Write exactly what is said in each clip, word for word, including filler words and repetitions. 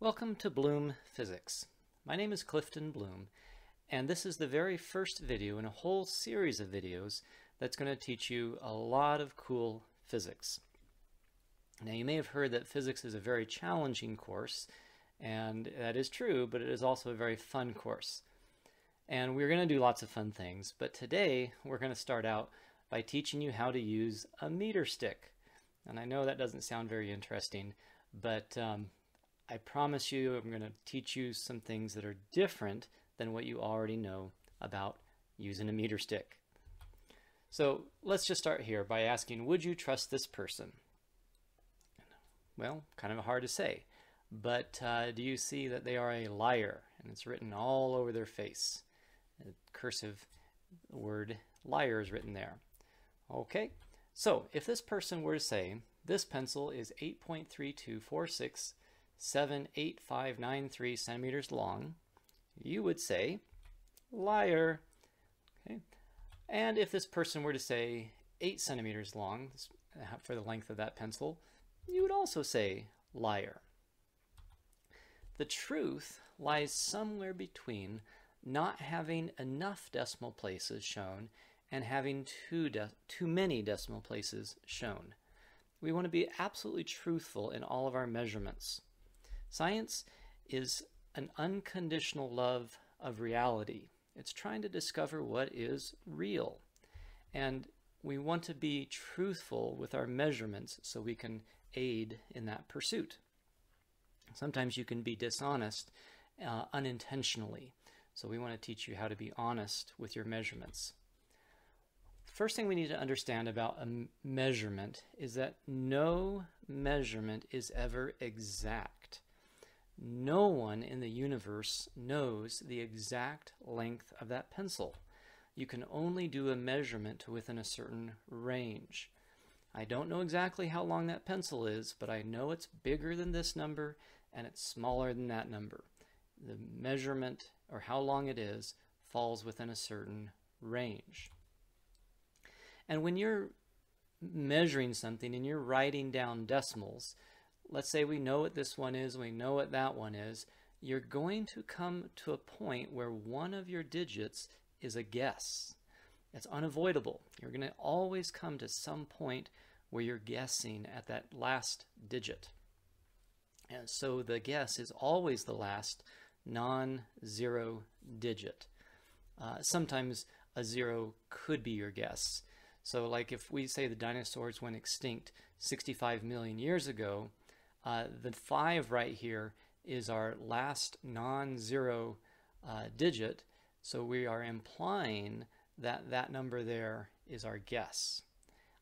Welcome to Bluhm Physics. My name is Clifton Bluhm, and this is the very first video in a whole series of videos that's going to teach you a lot of cool physics. Now, you may have heard that physics is a very challenging course, and that is true, but it is also a very fun course. And we're going to do lots of fun things, but today we're going to start out by teaching you how to use a meter stick. And I know that doesn't sound very interesting, but um, I promise you I'm going to teach you some things that are different than what you already know about using a meter stick. So let's just start here by asking, would you trust this person? Well, kind of hard to say, but uh, do you see that they are a liar? And it's written all over their face. The cursive word liar is written there. Okay, so if this person were to say, this pencil is eight point three two four six seven eight five nine three centimeters long, you would say, liar. Okay. And if this person were to say eight centimeters long for the length of that pencil, you would also say, liar. The truth lies somewhere between not having enough decimal places shown and having too, de too many decimal places shown. We want to be absolutely truthful in all of our measurements. Science is an unconditional love of reality. It's trying to discover what is real. And we want to be truthful with our measurements so we can aid in that pursuit. Sometimes you can be dishonest uh, unintentionally. So we want to teach you how to be honest with your measurements. First thing we need to understand about a measurement is that no measurement is ever exact. No one in the universe knows the exact length of that pencil. You can only do a measurement to within a certain range. I don't know exactly how long that pencil is, but I know it's bigger than this number and it's smaller than that number. The measurement, or how long it is, falls within a certain range. And when you're measuring something and you're writing down decimals, let's say we know what this one is, we know what that one is, you're going to come to a point where one of your digits is a guess. It's unavoidable. You're going to always come to some point where you're guessing at that last digit. And so the guess is always the last non-zero digit. Uh, sometimes a zero could be your guess. So like if we say the dinosaurs went extinct sixty-five million years ago, uh, the five right here is our last non-zero uh, digit. So we are implying that that number there is our guess.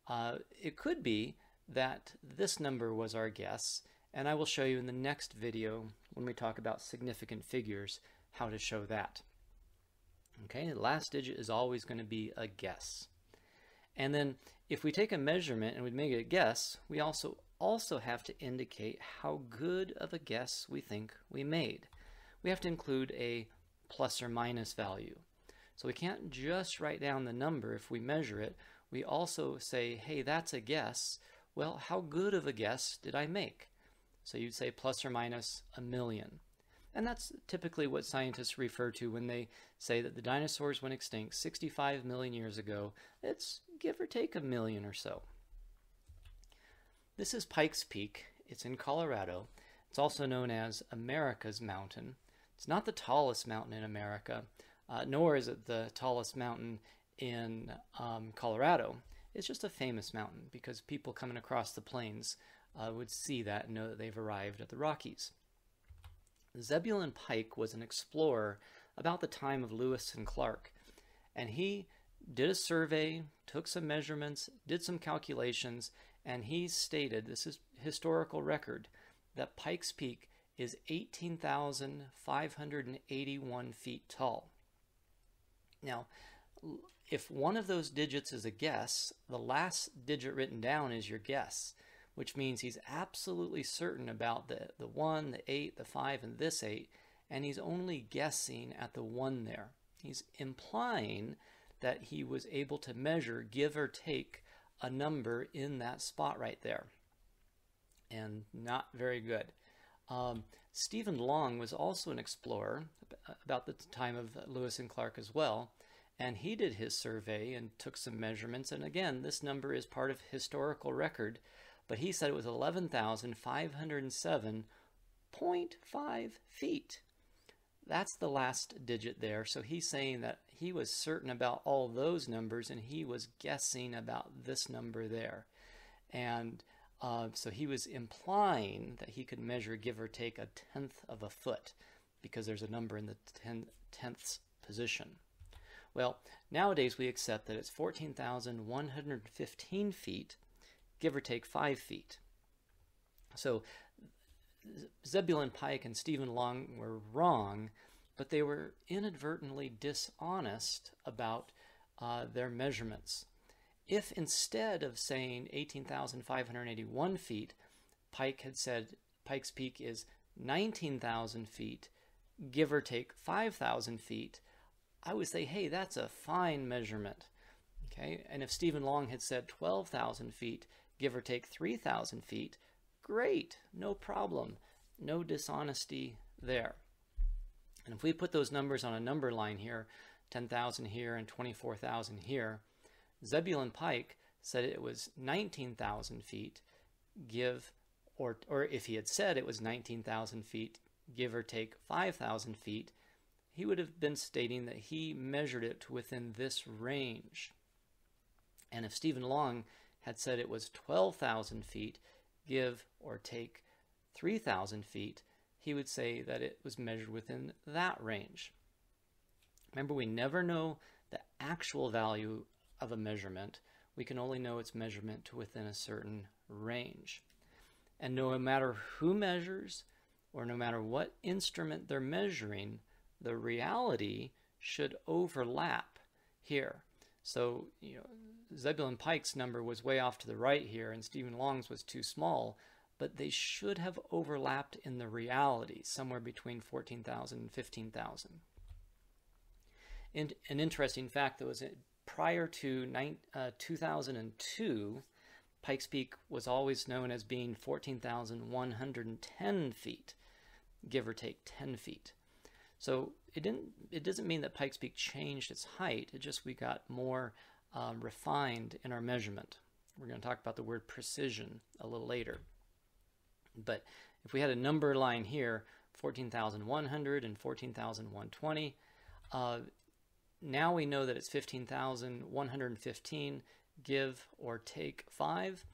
Uh, it could be that this number was our guess, and I will show you in the next video when we talk about significant figures how to show that. Okay, the last digit is always going to be a guess. And then if we take a measurement and we make it a guess, we also also have to indicate how good of a guess we think we made. We have to include a plus or minus value. So we can't just write down the number if we measure it. We also say, hey, that's a guess. Well, how good of a guess did I make? So you'd say plus or minus a million. And that's typically what scientists refer to when they say that the dinosaurs went extinct sixty-five million years ago. It's give or take a million or so. This is Pike's Peak. It's in Colorado. It's also known as America's Mountain. It's not the tallest mountain in America, uh, nor is it the tallest mountain in um, Colorado. It's just a famous mountain because people coming across the plains uh, would see that and know that they've arrived at the Rockies. Zebulon Pike was an explorer about the time of Lewis and Clark, and he did a survey, took some measurements, did some calculations, and he stated, this is historical record, that Pike's Peak is eighteen thousand five hundred eighty-one feet tall. Now, if one of those digits is a guess, the last digit written down is your guess, which means he's absolutely certain about the, the one, the eight, the five, and this eight, and he's only guessing at the one there. He's implying that he was able to measure, give or take, a number in that spot right there. And not very good. Um, Stephen Long was also an explorer about the time of Lewis and Clark as well, and he did his survey and took some measurements. And again, this number is part of historical record, but he said it was eleven thousand five hundred seven point five feet. That's the last digit there. So he's saying that he was certain about all those numbers and he was guessing about this number there. And uh, so he was implying that he could measure, give or take, a tenth of a foot because there's a number in the ten, tenths position. Well, nowadays we accept that it's fourteen thousand one hundred fifteen feet, give or take five feet. So Zebulon Pike and Stephen Long were wrong, but they were inadvertently dishonest about uh, their measurements. If instead of saying eighteen thousand five hundred eighty-one feet, Pike had said Pike's Peak is nineteen thousand feet, give or take five thousand feet, I would say, hey, that's a fine measurement. Okay, and if Stephen Long had said twelve thousand feet, give or take three thousand feet, great, no problem, no dishonesty there. And if we put those numbers on a number line here, ten thousand here and twenty-four thousand here, Zebulon Pike said it was nineteen thousand feet, give, or, or if he had said it was nineteen thousand feet, give or take five thousand feet, he would have been stating that he measured it to within this range. And if Stephen Long had said it was twelve thousand feet, give or take three thousand feet, he would say that it was measured within that range. Remember, we never know the actual value of a measurement. We can only know its measurement to within a certain range. And no matter who measures or no matter what instrument they're measuring, the reality should overlap here. So, you know, Zebulon Pike's number was way off to the right here and Stephen Long's was too small, but they should have overlapped in the reality, somewhere between fourteen thousand and fifteen thousand. And an interesting fact that was prior to two thousand two, Pike's Peak was always known as being fourteen thousand one hundred ten feet, give or take ten feet. So it didn't. It doesn't mean that Pike's Peak changed its height. It just we got more um, refined in our measurement. We're going to talk about the word precision a little later. But if we had a number line here, fourteen thousand one hundred and fourteen thousand one hundred twenty, uh, now we know that it's fifteen thousand one hundred fifteen, give or take five.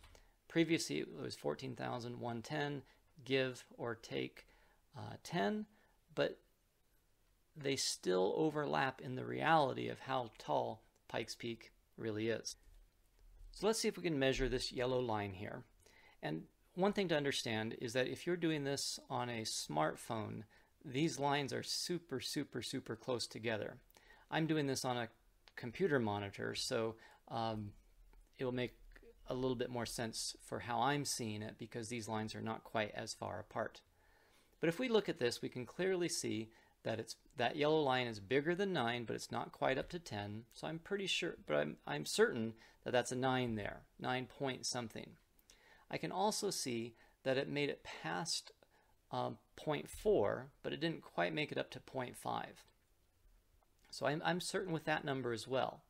Previously it was fourteen thousand one hundred ten, give or take uh, ten, but they still overlap in the reality of how tall Pike's Peak really is. So let's see if we can measure this yellow line here. And one thing to understand is that if you're doing this on a smartphone, these lines are super, super, super close together. I'm doing this on a computer monitor, so um, it will make a little bit more sense for how I'm seeing it because these lines are not quite as far apart. But if we look at this, we can clearly see that it's that yellow line is bigger than nine, but it's not quite up to ten. So I'm pretty sure, but I'm, I'm certain that that's a nine there, nine point something. I can also see that it made it past um, zero point four, but it didn't quite make it up to zero point five. So I'm, I'm certain with that number as well.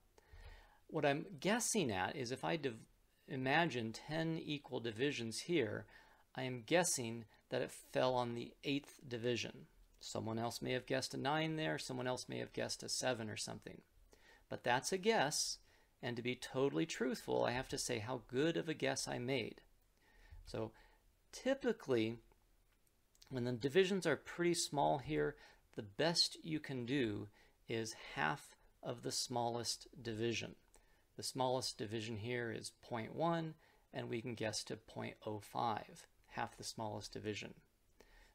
What I'm guessing at is if I div imagine ten equal divisions here, I am guessing that it fell on the eighth division. Someone else may have guessed a nine there, someone else may have guessed a seven or something. But that's a guess, and to be totally truthful, I have to say how good of a guess I made. So typically, when the divisions are pretty small here, the best you can do is half of the smallest division. The smallest division here is zero point one, and we can guess to zero point zero five, half the smallest division.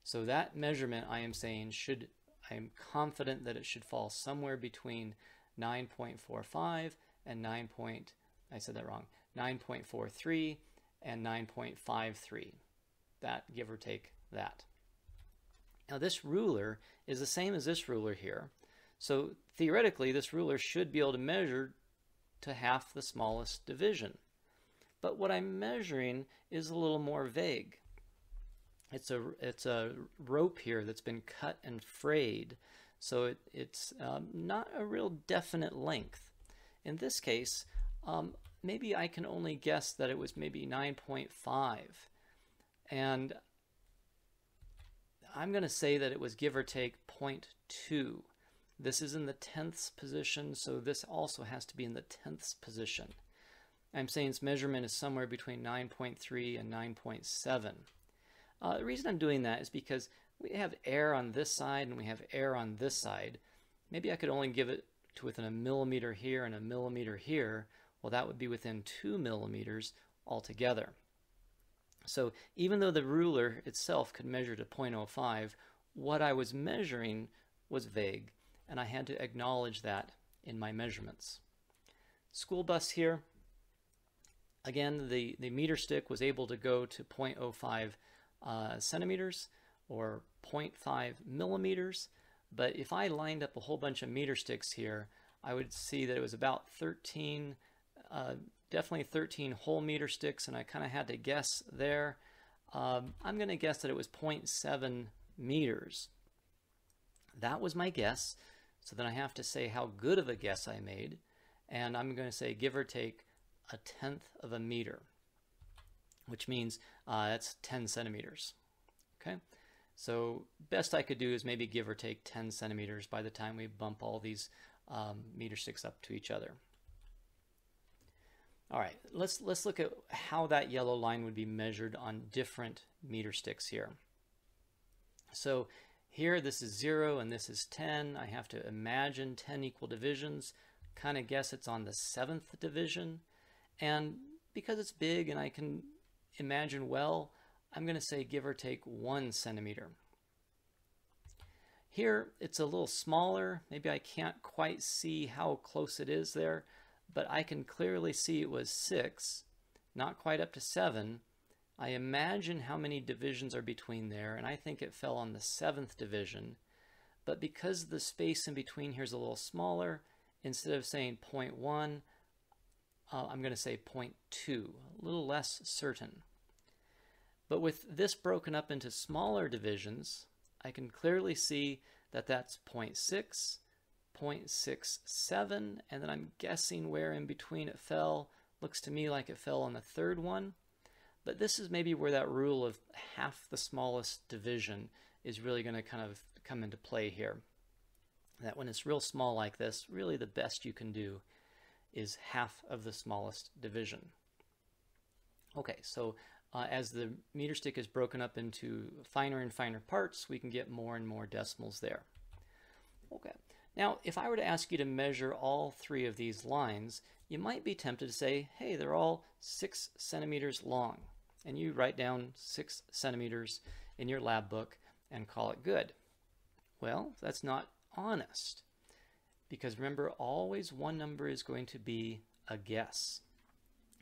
So that measurement, I am saying, should, I am confident that it should fall somewhere between nine point four five and nine point, I said that wrong, nine point four three and nine point five three. That, give or take that. Now this ruler is the same as this ruler here. So theoretically, this ruler should be able to measure to half the smallest division. But what I'm measuring is a little more vague. it's a it's a rope here that's been cut and frayed, so it, it's um, not a real definite length. In this case, um, maybe I can only guess that it was maybe nine point five, and I'm going to say that it was give or take zero point two. This is in the tenths position, so this also has to be in the tenths position. I'm saying its measurement is somewhere between nine point three and nine point seven. Uh, the reason I'm doing that is because we have air on this side and we have air on this side. Maybe I could only give it to within a millimeter here and a millimeter here. Well, that would be within two millimeters altogether. So even though the ruler itself could measure to zero point zero five, what I was measuring was vague, and I had to acknowledge that in my measurements. School bus here. Again, the, the meter stick was able to go to zero point zero five uh, centimeters or zero point five millimeters, but if I lined up a whole bunch of meter sticks here, I would see that it was about thirteen, uh, definitely thirteen whole meter sticks, and I kind of had to guess there. Um, I'm going to guess that it was zero point seven meters. That was my guess, so then I have to say how good of a guess I made, and I'm going to say give or take a tenth of a meter, which means uh, that's ten centimeters. Okay, so best I could do is maybe give or take ten centimeters by the time we bump all these um, meter sticks up to each other. All right, let's let's look at how that yellow line would be measured on different meter sticks here. So here this is zero and this is ten. I have to imagine ten equal divisions, kind of guess it's on the seventh division, and because it's big and I can imagine well, I'm going to say give or take one centimeter. Here it's a little smaller. Maybe I can't quite see how close it is there, but I can clearly see it was six, not quite up to seven. I imagine how many divisions are between there, and I think it fell on the seventh division. But because the space in between here is a little smaller, instead of saying zero point one, uh, I'm going to say zero point two, a little less certain. But with this broken up into smaller divisions, I can clearly see that that's zero point six, zero point six seven, and then I'm guessing where in between it fell. Looks to me like it fell on the third one. But this is maybe where that rule of half the smallest division is really going to kind of come into play here. That when it's real small like this, really the best you can do is half of the smallest division. Okay, so uh, as the meter stick is broken up into finer and finer parts, we can get more and more decimals there. Okay, now if I were to ask you to measure all three of these lines, you might be tempted to say, hey, they're all six centimeters long. And you write down six centimeters in your lab book and call it good. Well, that's not honest, because remember, always one number is going to be a guess.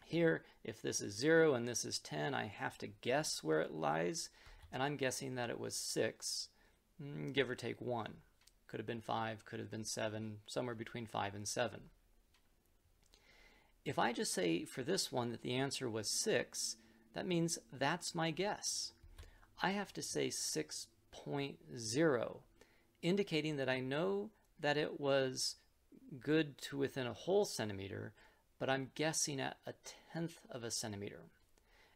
Here, if this is zero and this is ten, I have to guess where it lies, and I'm guessing that it was six, give or take one. Could have been five, could have been seven, somewhere between five and seven. If I just say for this one that the answer was six, that means that's my guess. I have to say six point zero, indicating that I know that it was good to within a whole centimeter, but I'm guessing at a tenth of a centimeter.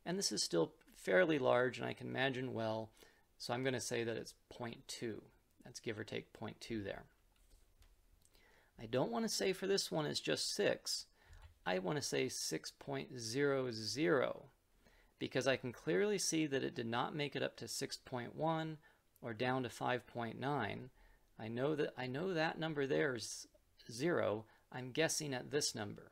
And this is still fairly large, and I can imagine well, so I'm going to say that it's zero point two. That's give or take zero point two there. I don't want to say for this one it's just six. I want to say six point zero zero, because I can clearly see that it did not make it up to six point one or down to five point nine. I know that I know that number there is zero. I'm guessing at this number.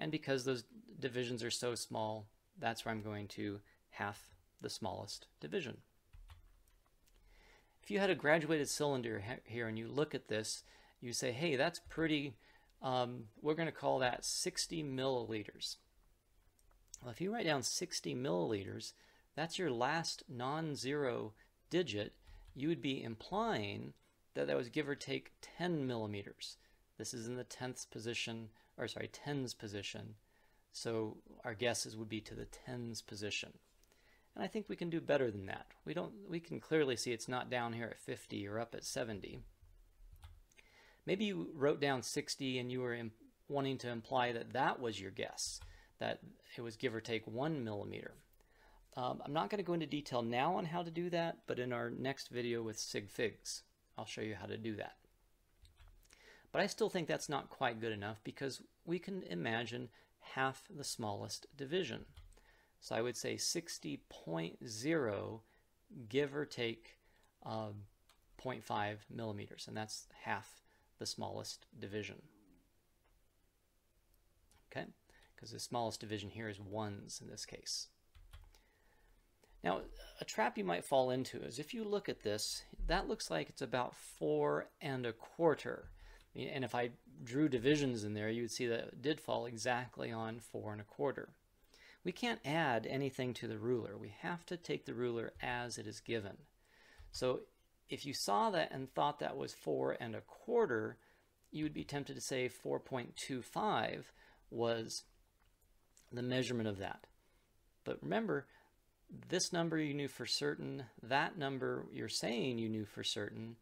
And because those divisions are so small, that's where I'm going to half the smallest division. If you had a graduated cylinder here and you look at this, you say, hey, that's pretty, um, we're going to call that sixty milliliters. Well, if you write down sixty milliliters, that's your last non-zero digit, you would be implying that that was give or take ten millimeters. This is in the tenths position, or sorry, tens position. So our guesses would be to the tens position. And I think we can do better than that. We don't, we can clearly see it's not down here at fifty or up at seventy. Maybe you wrote down sixty and you were in, wanting to imply that that was your guess, that it was give or take one millimeter. Um, I'm not going to go into detail now on how to do that, but in our next video with sig figs, I'll show you how to do that. But I still think that's not quite good enough because we can imagine half the smallest division. So I would say sixty point zero, give or take uh, zero point five millimeters, and that's half the smallest division. Okay, because the smallest division here is ones in this case. Now, a trap you might fall into is if you look at this, that looks like it's about four and a quarter. And if I drew divisions in there, you would see that it did fall exactly on four and a quarter. We can't add anything to the ruler. We have to take the ruler as it is given. So if you saw that and thought that was four and a quarter, you would be tempted to say four point two five was the measurement of that. But remember, this number you knew for certain, that number you're saying you knew for certain,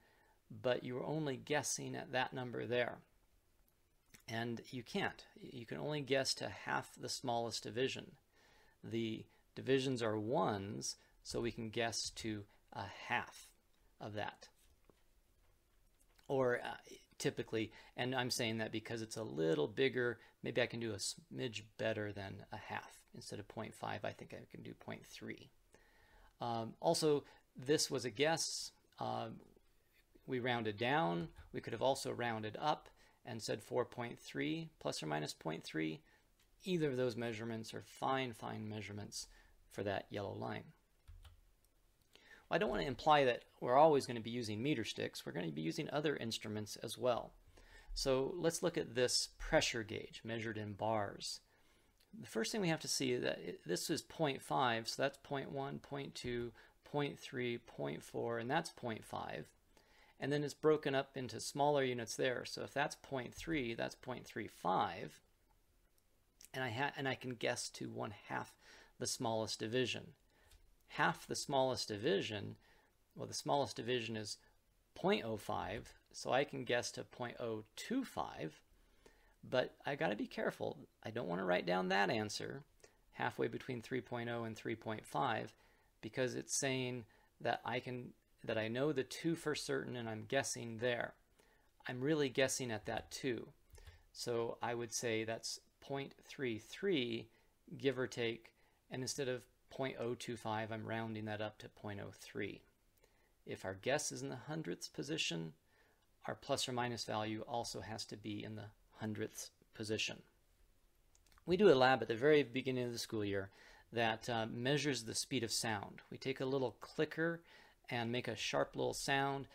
but you were only guessing at that number there. And you can't. You can only guess to half the smallest division. The divisions are ones, so we can guess to a half of that. Or uh, typically, and I'm saying that because it's a little bigger, maybe I can do a smidge better than a half. Instead of zero point five, I think I can do zero point three. Um, also, this was a guess. Uh, we rounded down. We could have also rounded up and said four point three plus or minus zero point three. Either of those measurements are fine, fine measurements for that yellow line. Well, I don't want to imply that we're always going to be using meter sticks. We're going to be using other instruments as well. So let's look at this pressure gauge measured in bars. The first thing we have to see is that it, this is zero point five, so that's zero point one, zero point two, zero point three, zero point four, and that's zero point five. And then it's broken up into smaller units there. So if that's zero point three, that's zero point three five. And I, ha and I can guess to one half the smallest division. Half the smallest division, well, the smallest division is zero point zero five. So I can guess to zero point zero two five. But I got to be careful. I don't want to write down that answer halfway between three point zero and three point five, because it's saying that I can... that I know the two for certain and I'm guessing there. I'm really guessing at that two. So I would say that's zero point three three, give or take, and instead of zero point zero two five, I'm rounding that up to zero point zero three. If our guess is in the hundredths position, our plus or minus value also has to be in the hundredths position. We do a lab at the very beginning of the school year that uh, measures the speed of sound. We take a little clicker and make a sharp little sound,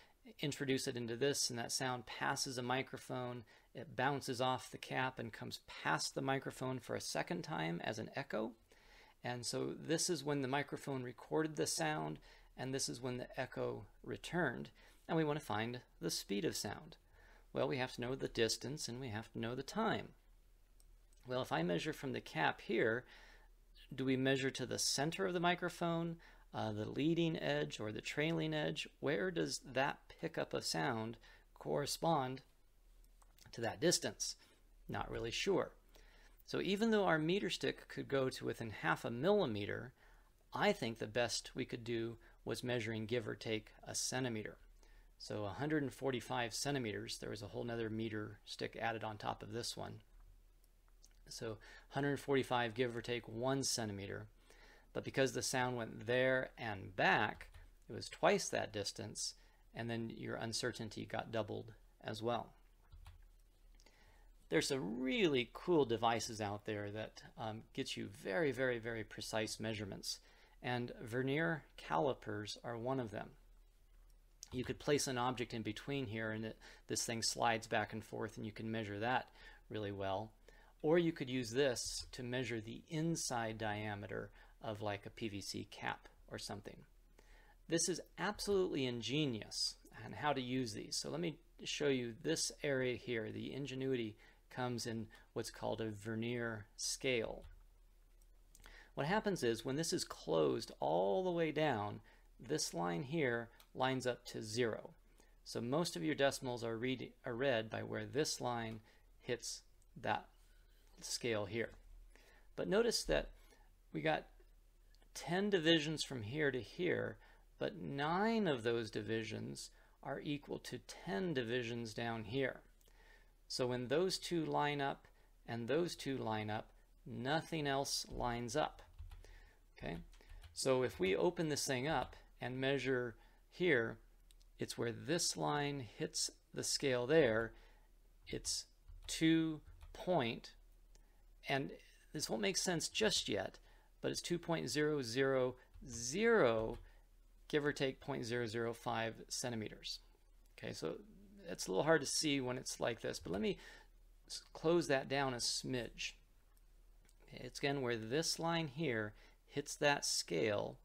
introduce it into this, and that sound passes a microphone, it bounces off the cap and comes past the microphone for a second time as an echo. And so this is when the microphone recorded the sound, and this is when the echo returned, and we want to find the speed of sound. Well, we have to know the distance and we have to know the time. Well, if I measure from the cap here, do we measure to the center of the microphone, Uh, the leading edge or the trailing edge? Where does that pickup of sound correspond to that distance? Not really sure. So even though our meter stick could go to within half a millimeter, I think the best we could do was measuring give or take a centimeter. So one hundred forty-five centimeters, there was a whole nother meter stick added on top of this one. So one hundred forty-five, give or take one centimeter. But because the sound went there and back, it was twice that distance, and then your uncertainty got doubled as well. There's some really cool devices out there that um, get you very, very, very precise measurements, and vernier calipers are one of them. You could place an object in between here, and it, this thing slides back and forth, and you can measure that really well. Or you could use this to measure the inside diameter of like a P V C cap or something. This is absolutely ingenious on how to use these. So let me show you this area here. The ingenuity comes in what's called a vernier scale. What happens is when this is closed all the way down, this line here lines up to zero. So most of your decimals are read, are read by where this line hits that scale here. But notice that we got ten divisions from here to here, but nine of those divisions are equal to ten divisions down here. So when those two line up and those two line up, nothing else lines up. Okay, so if we open this thing up and measure here, it's where this line hits the scale there. It's two point, and this won't make sense just yet, but it's two point zero zero zero, give or take zero point zero zero five centimeters. Okay, so it's a little hard to see when it's like this, but let me close that down a smidge. It's again where this line here hits that scale.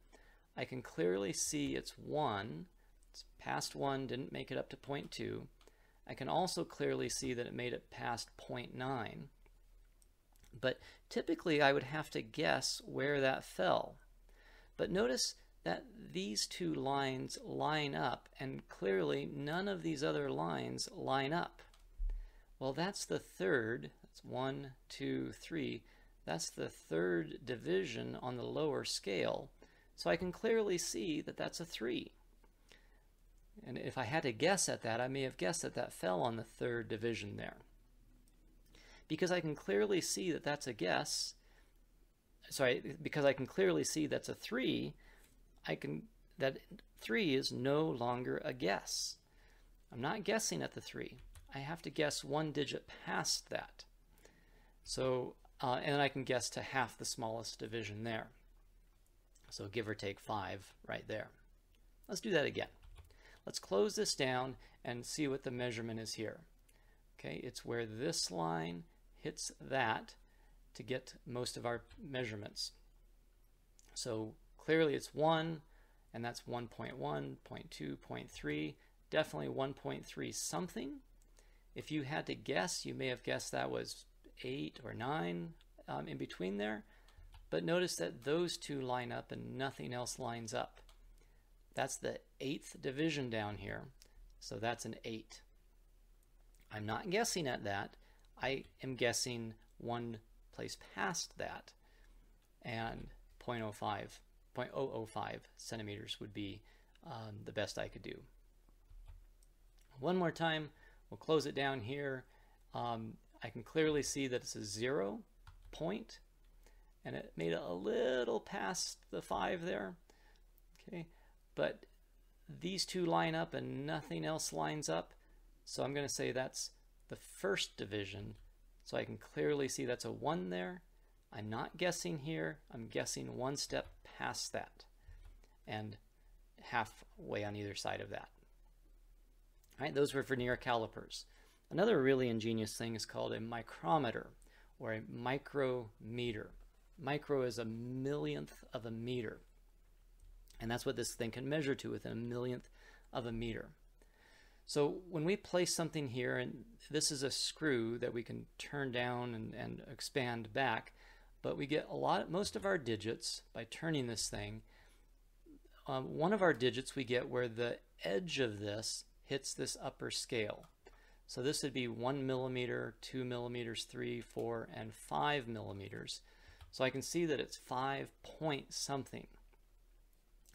I can clearly see it's one. It's past one, didn't make it up to zero point two. I can also clearly see that it made it past zero point nine. But typically I would have to guess where that fell. But notice that these two lines line up, and clearly none of these other lines line up. Well, that's the third. That's one, two, three. That's the third division on the lower scale. So I can clearly see that that's a three. And if I had to guess at that, I may have guessed that that fell on the third division there. Because I can clearly see that that's a guess, sorry, because I can clearly see that's a three, I can, that three is no longer a guess. I'm not guessing at the three. I have to guess one digit past that. So, uh, and I can guess to half the smallest division there. So give or take five right there. Let's do that again. Let's close this down and see what the measurement is here. Okay, it's where this line hits that to get most of our measurements. So clearly it's one, and that's one point one, zero point two, zero point three, definitely one point three something. If you had to guess, you may have guessed that was eight or nine um, in between there, but notice that those two line up and nothing else lines up. That's the eighth division down here, so that's an eight. I'm not guessing at that. I am guessing one place past that, and zero point zero five, zero point zero zero five centimeters would be um, the best I could do. One more time, we'll close it down here. Um, I can clearly see that it's a zero point, and it made it a little past the five there. Okay, but these two line up and nothing else lines up. So I'm going to say that's the first division. So I can clearly see that's a one there. I'm not guessing here. I'm guessing one step past that and halfway on either side of that. All right, those were vernier calipers. Another really ingenious thing is called a micrometer or a micrometer. Micro is a millionth of a meter. And that's what this thing can measure to, within a millionth of a meter. So when we place something here, and this is a screw that we can turn down and, and expand back, but we get a lot, most of our digits by turning this thing. Um, one of our digits we get where the edge of this hits this upper scale. So this would be one millimeter, two millimeters, three, four, and five millimeters. So I can see that it's five point something.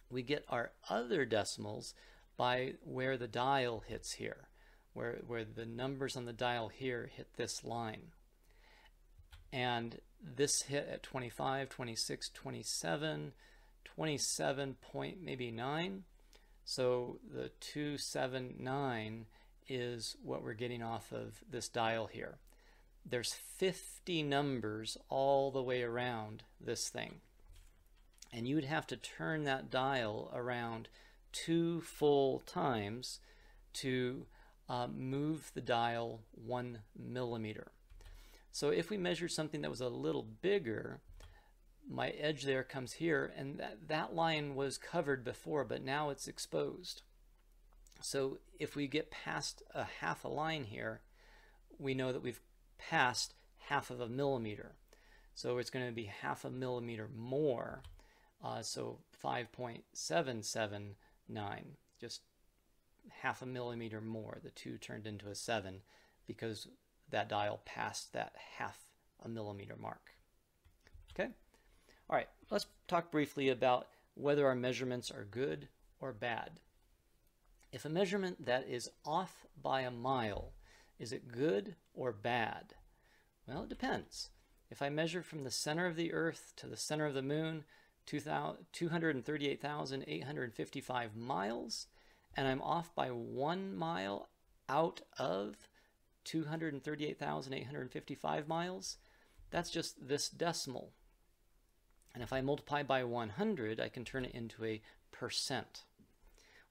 We get our other decimals by where the dial hits here, where, where the numbers on the dial here hit this line. And this hit at twenty-five, twenty-six, twenty-seven, twenty-seven point maybe nine. So the two seven nine is what we're getting off of this dial here. There's fifty numbers all the way around this thing. And you'd have to turn that dial around two full times to uh, move the dial one millimeter. So if we measured something that was a little bigger, my edge there comes here, and that, that line was covered before, but now it's exposed. So if we get past a half a line here, we know that we've passed half of a millimeter. So it's going to be half a millimeter more. Uh, so five point seven seven nine, just half a millimeter more. The two turned into a seven because that dial passed that half a millimeter mark. Okay. All right. Let's talk briefly about whether our measurements are good or bad. If a measurement that is off by a mile, is it good or bad? Well, it depends. If I measure from the center of the Earth to the center of the Moon, two hundred thirty-eight thousand eight hundred fifty-five miles, and I'm off by one mile out of two hundred thirty-eight thousand eight hundred fifty-five miles, that's just this decimal. And if I multiply by one hundred, I can turn it into a percent.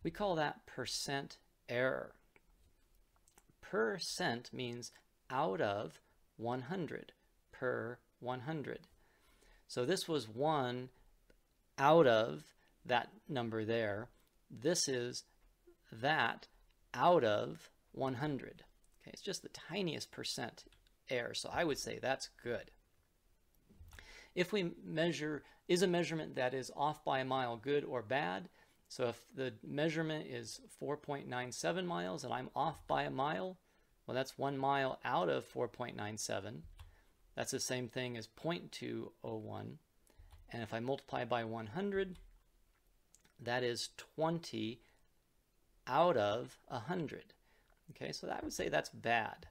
We call that percent error. Percent means out of one hundred, per one hundred. So this was one out of that number there. This is that out of one hundred. Okay, it's just the tiniest percent error. So I would say that's good. If we measure, is a measurement that is off by a mile good or bad? So if the measurement is four point nine seven miles and I'm off by a mile, well, that's one mile out of four point nine seven. That's the same thing as zero point two zero one. And if I multiply by one hundred, that is twenty out of one hundred. Okay, so I would say that's bad.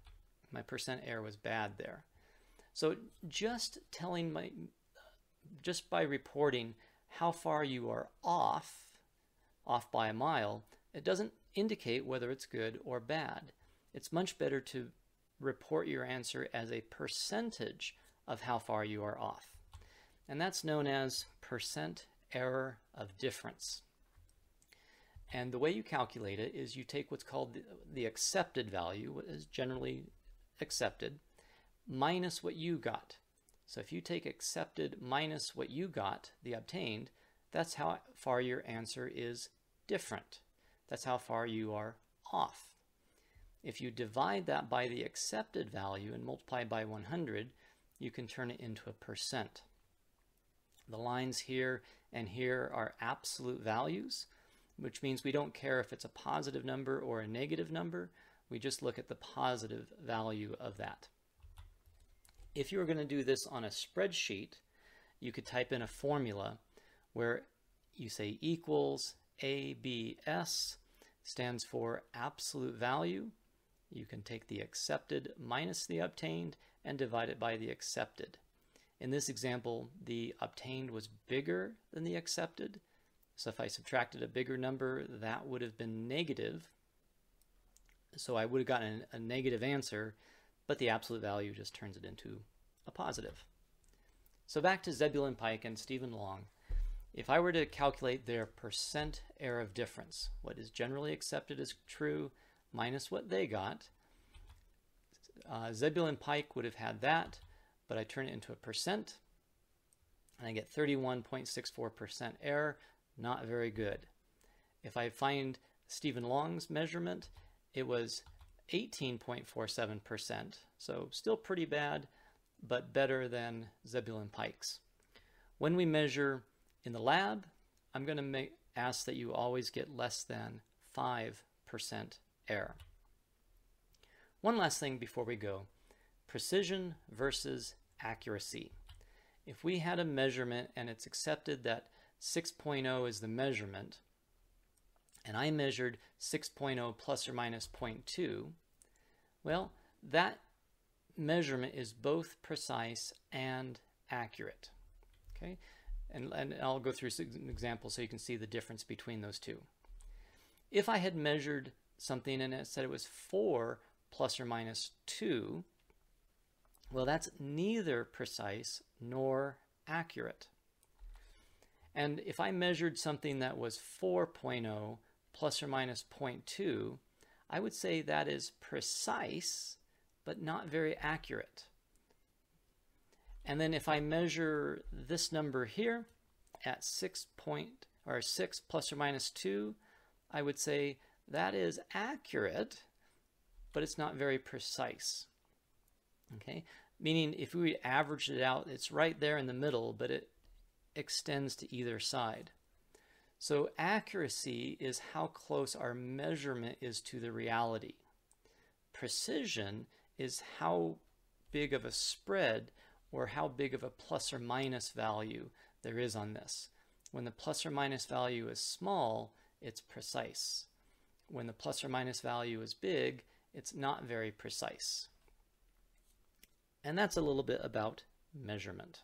My percent error was bad there. So just telling my, just by reporting how far you are off, off by a mile, it doesn't indicate whether it's good or bad. It's much better to report your answer as a percentage of how far you are off. And that's known as percent error of difference. And the way you calculate it is you take what's called the, the accepted value, what is generally accepted, minus what you got. So if you take accepted minus what you got, the obtained, that's how far your answer is different. That's how far you are off. If you divide that by the accepted value and multiply by one hundred, you can turn it into a percent. The lines here and here are absolute values, which means we don't care if it's a positive number or a negative number. We just look at the positive value of that. If you were going to do this on a spreadsheet, you could type in a formula where you say equals A B S stands for absolute value. You can take the accepted minus the obtained and divide it by the accepted. In this example, the obtained was bigger than the accepted. So if I subtracted a bigger number, that would have been negative. So I would have gotten a negative answer, but the absolute value just turns it into a positive. So back to Zebulon Pike and Stephen Long. If I were to calculate their percent error of difference, what is generally accepted as true minus what they got, uh, Zebulon Pike would have had that, but I turn it into a percent, and I get thirty-one point six four percent error, not very good. If I find Stephen Long's measurement, it was eighteen point four seven percent, so still pretty bad, but better than Zebulon Pike's. When we measure in the lab, I'm going to make, ask that you always get less than five percent error. One last thing before we go. Precision versus accuracy. If we had a measurement and it's accepted that six point zero is the measurement, and I measured six point zero plus or minus zero point two, well, that measurement is both precise and accurate. Okay? And, and I'll go through an example so you can see the difference between those two. If I had measured something and it said it was four plus or minus two, well, that's neither precise nor accurate. And if I measured something that was four point zero plus or minus zero point two, I would say that is precise, but not very accurate. And then if I measure this number here at six point, or six plus or minus two, I would say that is accurate, but it's not very precise. Okay, meaning if we averaged it out, it's right there in the middle, but it extends to either side. So accuracy is how close our measurement is to the reality. Precision is how big of a spread or how big of a plus or minus value there is on this. When the plus or minus value is small, it's precise. When the plus or minus value is big, it's not very precise. And that's a little bit about measurement.